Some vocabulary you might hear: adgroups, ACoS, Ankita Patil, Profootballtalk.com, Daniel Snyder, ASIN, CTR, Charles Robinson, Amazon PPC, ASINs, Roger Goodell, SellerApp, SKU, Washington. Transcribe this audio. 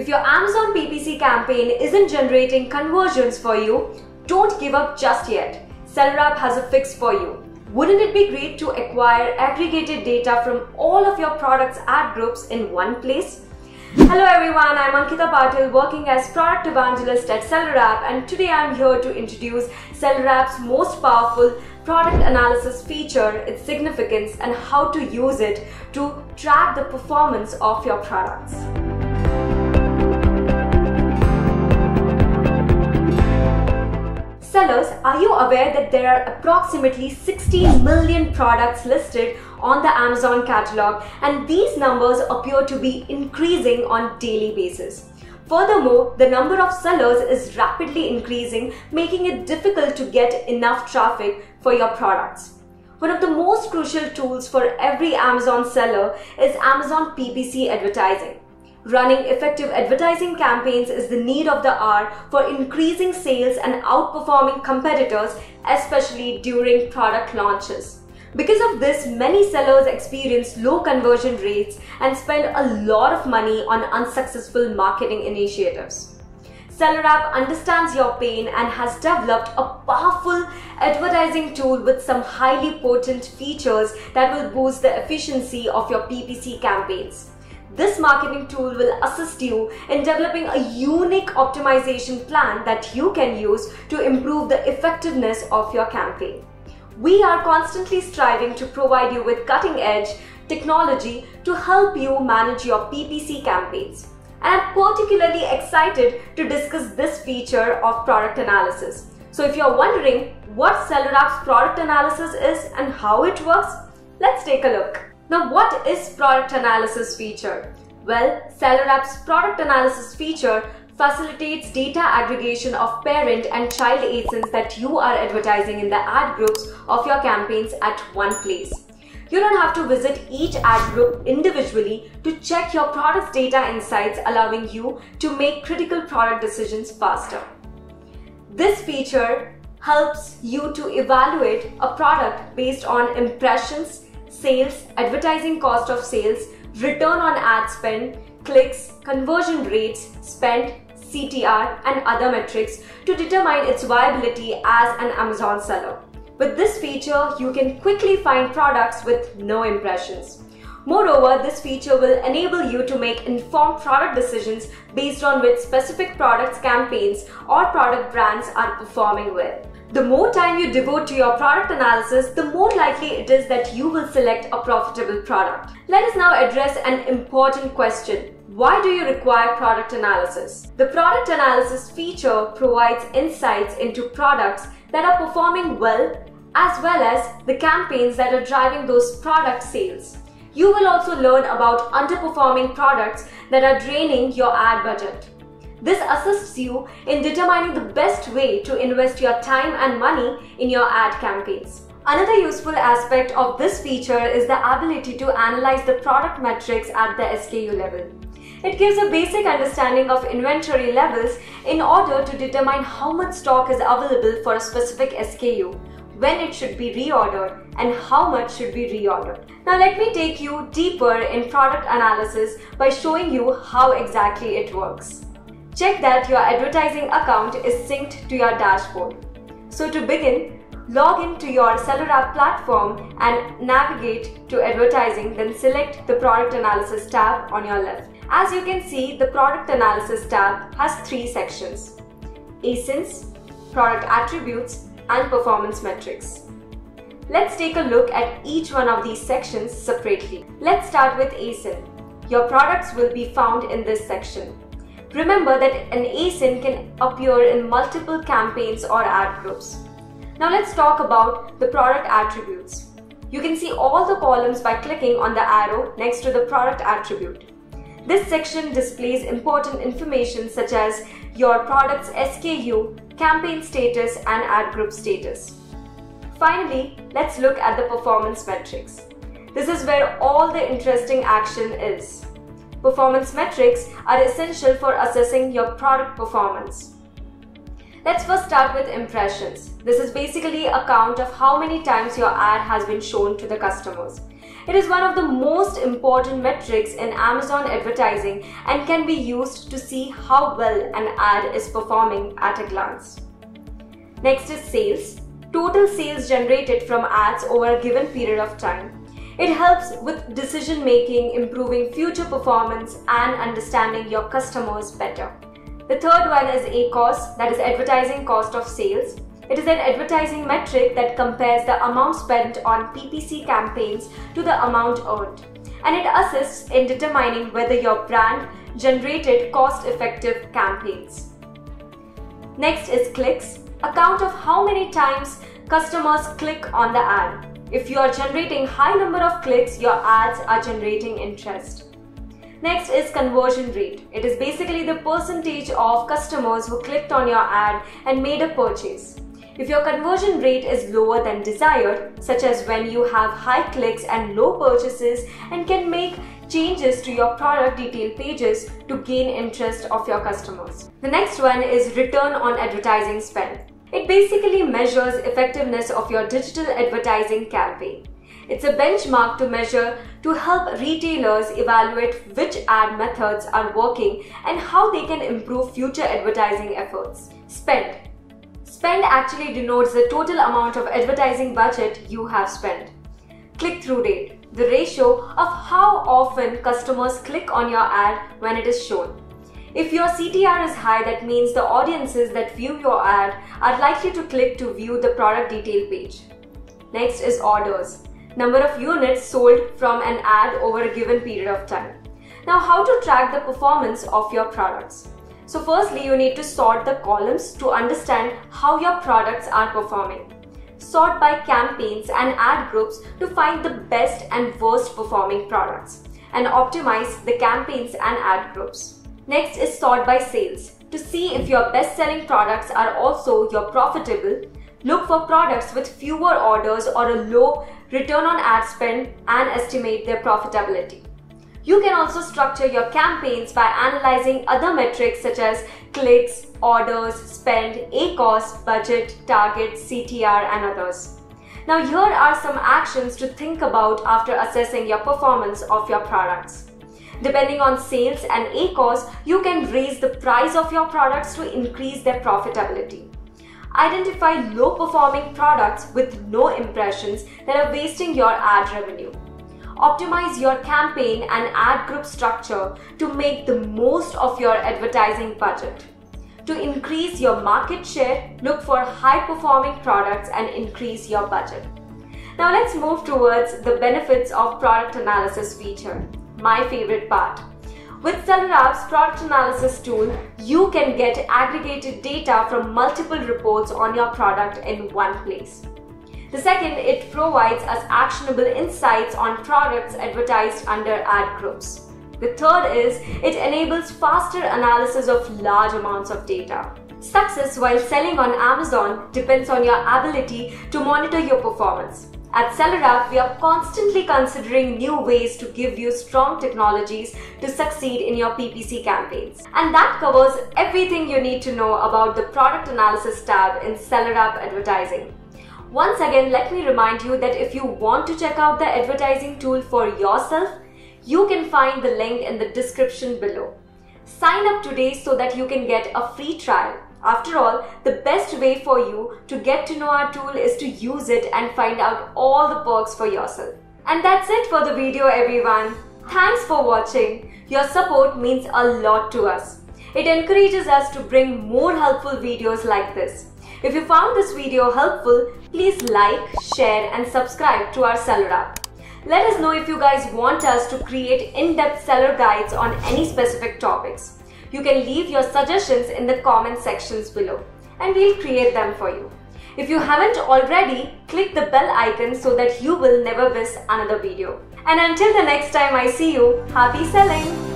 If your Amazon PPC campaign isn't generating conversions for you, don't give up just yet. SellerApp has a fix for you. Wouldn't it be great to acquire aggregated data from all of your products' ad groups in one place? Hello everyone, I'm Ankita Patil, working as Product Evangelist at SellerApp, and today I'm here to introduce SellerApp's most powerful product analysis feature, its significance, and how to use it to track the performance of your products. Sellers, are you aware that there are approximately 16 million products listed on the Amazon catalog, and these numbers appear to be increasing on a daily basis? Furthermore, the number of sellers is rapidly increasing, making it difficult to get enough traffic for your products. One of the most crucial tools for every Amazon seller is Amazon PPC advertising. Running effective advertising campaigns is the need of the hour for increasing sales and outperforming competitors, especially during product launches. Because of this, many sellers experience low conversion rates and spend a lot of money on unsuccessful marketing initiatives. SellerApp understands your pain and has developed a powerful advertising tool with some highly potent features that will boost the efficiency of your PPC campaigns. This marketing tool will assist you in developing a unique optimization plan that you can use to improve the effectiveness of your campaign. We are constantly striving to provide you with cutting-edge technology to help you manage your PPC campaigns. And I'm particularly excited to discuss this feature of product analysis. So if you're wondering what SellerApp's product analysis is and how it works, let's take a look. Now, what is product analysis feature? Well, SellerApp's product analysis feature facilitates data aggregation of parent and child ASINs that you are advertising in the ad groups of your campaigns at one place. You don't have to visit each ad group individually to check your product's data insights, allowing you to make critical product decisions faster. This feature helps you to evaluate a product based on impressions, sales, advertising cost of sales, return on ad spend, clicks, conversion rates, spend, CTR, and other metrics to determine its viability as an Amazon seller. With this feature, you can quickly find products with no impressions. Moreover, this feature will enable you to make informed product decisions based on which specific products, campaigns, or product brands are performing well. The more time you devote to your product analysis, the more likely it is that you will select a profitable product. Let us now address an important question. Why do you require product analysis? The product analysis feature provides insights into products that are performing well as the campaigns that are driving those product sales. You will also learn about underperforming products that are draining your ad budget. This assists you in determining the best way to invest your time and money in your ad campaigns. Another useful aspect of this feature is the ability to analyze the product metrics at the SKU level. It gives a basic understanding of inventory levels in order to determine how much stock is available for a specific SKU, when it should be reordered, and how much should be reordered. Now let me take you deeper in product analysis by showing you how exactly it works. Check that your advertising account is synced to your dashboard. So to begin, log in to your SellerApp platform and navigate to Advertising, then select the Product Analysis tab on your left. As you can see, the Product Analysis tab has three sections: ASINs, Product Attributes, and Performance Metrics. Let's take a look at each one of these sections separately. Let's start with ASIN. Your products will be found in this section. Remember that an ASIN can appear in multiple campaigns or ad groups. Now let's talk about the product attributes. You can see all the columns by clicking on the arrow next to the product attribute. This section displays important information such as your product's SKU, campaign status, and ad group status. Finally, let's look at the performance metrics. This is where all the interesting action is. Performance metrics are essential for assessing your product performance. Let's first start with impressions. This is basically a count of how many times your ad has been shown to the customers. It is one of the most important metrics in Amazon advertising and can be used to see how well an ad is performing at a glance. Next is sales. Total sales generated from ads over a given period of time. It helps with decision making, improving future performance, and understanding your customers better. The third one is ACoS, that is advertising cost of sales. It is an advertising metric that compares the amount spent on PPC campaigns to the amount earned, and it assists in determining whether your brand generated cost-effective campaigns. Next is clicks, a count of how many times customers click on the ad. If you are generating high number of clicks, your ads are generating interest. Next is conversion rate. It is basically the percentage of customers who clicked on your ad and made a purchase. If your conversion rate is lower than desired, such as when you have high clicks and low purchases and can make changes to your product detail pages to gain interest of your customers. The next one is return on advertising spend. It basically measures effectiveness of your digital advertising campaign. It's a benchmark to measure to help retailers evaluate which ad methods are working and how they can improve future advertising efforts. Spend. Spend actually denotes the total amount of advertising budget you have spent. Click-through rate, the ratio of how often customers click on your ad when it is shown. If your CTR is high, that means the audiences that view your ad are likely to click to view the product detail page. Next is orders, number of units sold from an ad over a given period of time. Now, how to track the performance of your products? So firstly, you need to sort the columns to understand how your products are performing. Sort by campaigns and ad groups to find the best and worst performing products, and optimize the campaigns and ad groups. Next is sort by sales. To see if your best-selling products are also your profitable, look for products with fewer orders or a low return on ad spend and estimate their profitability. You can also structure your campaigns by analyzing other metrics such as clicks, orders, spend, ACoS, budget, target, CTR, and others. Now, here are some actions to think about after assessing your performance of your products. Depending on sales and ACoS, you can raise the price of your products to increase their profitability. Identify low-performing products with no impressions that are wasting your ad revenue. Optimize your campaign and ad group structure to make the most of your advertising budget. To increase your market share, look for high-performing products and increase your budget. Now let's move towards the benefits of product analysis feature. My favorite part. With SellerApp's product analysis tool, you can get aggregated data from multiple reports on your product in one place. The second, it provides us actionable insights on products advertised under ad groups. The third is, it enables faster analysis of large amounts of data. Success while selling on Amazon depends on your ability to monitor your performance. At SellerApp, we are constantly considering new ways to give you strong technologies to succeed in your PPC campaigns. And that covers everything you need to know about the product analysis tab in SellerApp advertising. Once again, let me remind you that if you want to check out the advertising tool for yourself, you can find the link in the description below. Sign up today so that you can get a free trial. After all, the best way for you to get to know our tool is to use it and find out all the perks for yourself. And that's it for the video, everyone. Thanks for watching. Your support means a lot to us. It encourages us to bring more helpful videos like this. If you found this video helpful, please like, share, and subscribe to our SellerApp. Let us know if you guys want us to create in-depth seller guides on any specific topics. You can leave your suggestions in the comment sections below and we'll create them for you. If you haven't already, click the bell icon so that you will never miss another video. And until the next time I see you, happy selling!